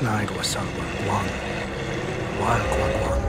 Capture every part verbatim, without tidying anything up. snide wasang wang wang wang wang.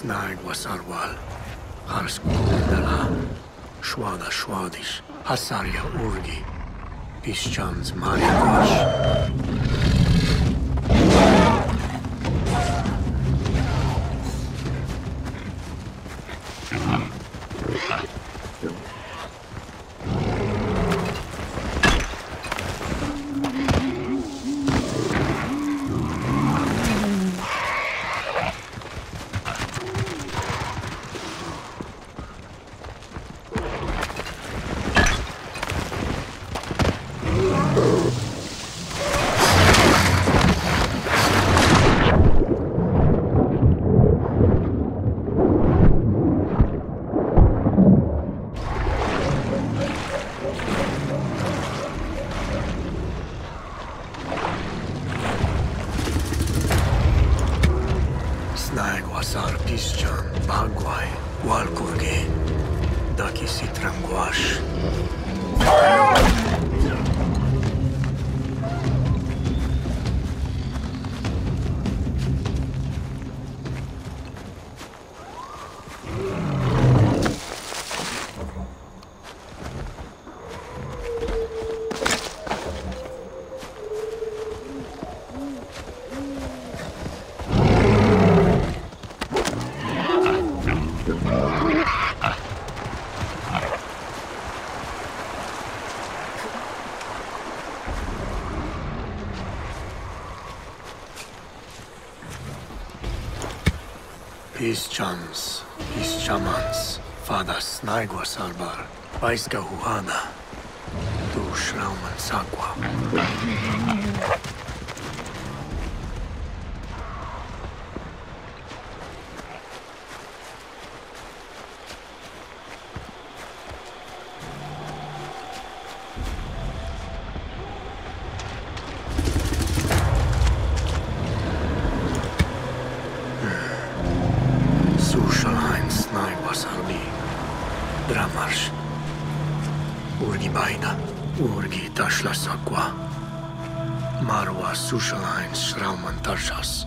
Snide was Arwal, Harskudala, Shwada Shwadish, Hasarya Urgi, Pishchans Mariagosh. Asar Pisjan, Bagwai, Walkurge, Daki Sitrangwash. Pishchans, Pishchamans, Fada Snaigwa Salbar, Vaiska Huana, Tu Shrauman Sakwa. Dramarsh Urgi Baida Urgi Tashla Sakwa Marwa Sushalain Shrauman Tarshas.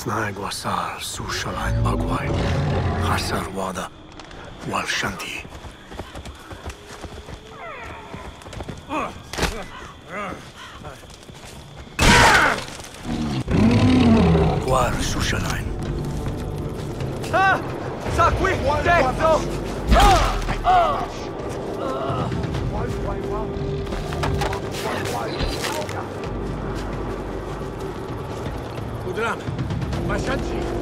Snaigwasar, Sushalain Bagwai, Hasar Wada, Walshanti. Gwar Sushalain. Ah! Sakwi! Death! No! Ah! Kudramy, Masiaci! Oh!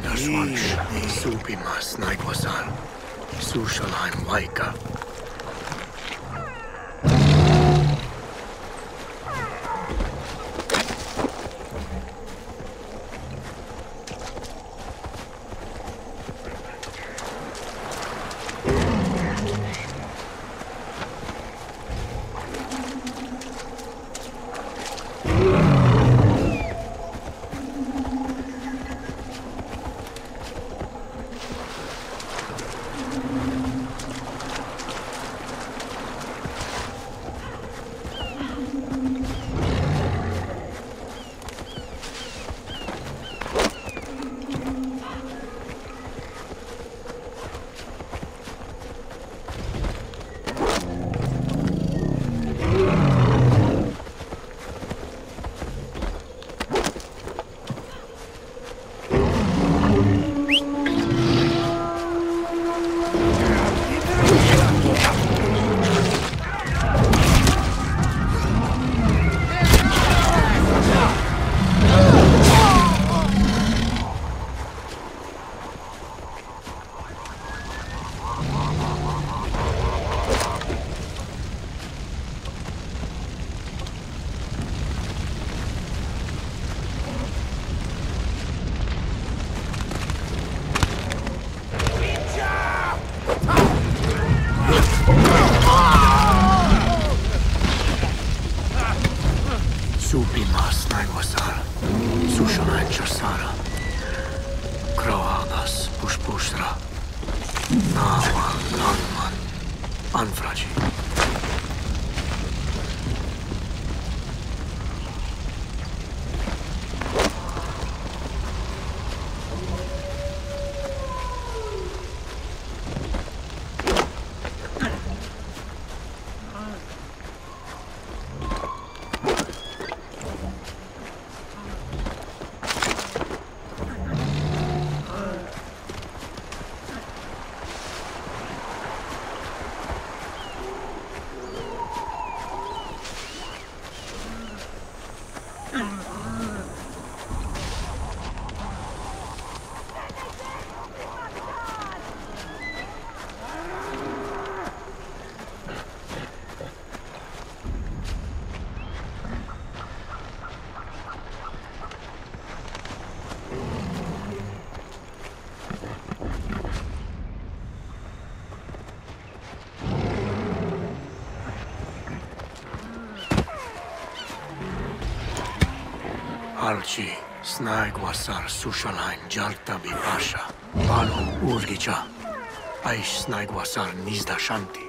Supimas Naikwasan, Sushalan Waika. Alci, Snaigwasar Sushalain Jaltabi Pasha, Balon Urgicha, Aish Snaigwasar Nizda Shanti.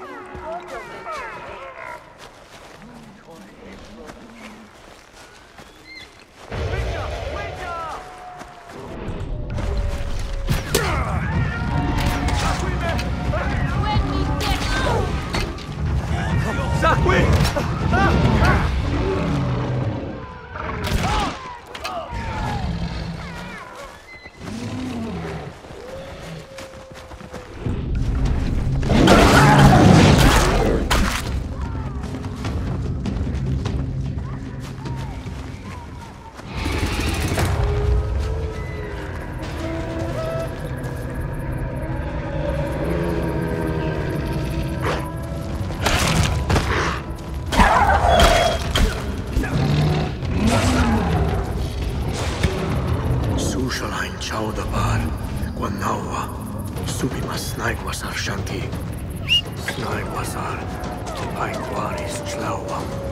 Shanti, Snaigwasar, Paikwaris Chlawa.